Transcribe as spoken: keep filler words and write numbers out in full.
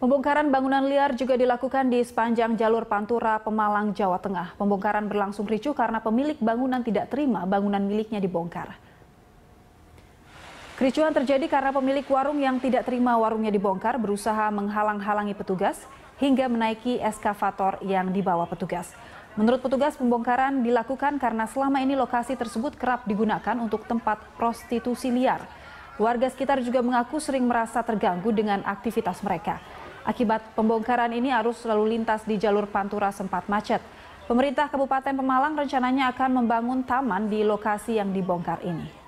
Pembongkaran bangunan liar juga dilakukan di sepanjang jalur Pantura, Pemalang, Jawa Tengah. Pembongkaran berlangsung ricuh karena pemilik bangunan tidak terima bangunan miliknya dibongkar. Kericuhan terjadi karena pemilik warung yang tidak terima warungnya dibongkar berusaha menghalang-halangi petugas hingga menaiki eskavator yang dibawa petugas. Menurut petugas, pembongkaran dilakukan karena selama ini lokasi tersebut kerap digunakan untuk tempat prostitusi liar. Warga sekitar juga mengaku sering merasa terganggu dengan aktivitas mereka. Akibat pembongkaran ini arus lalu lintas di jalur Pantura sempat macet. Pemerintah Kabupaten Pemalang rencananya akan membangun taman di lokasi yang dibongkar ini.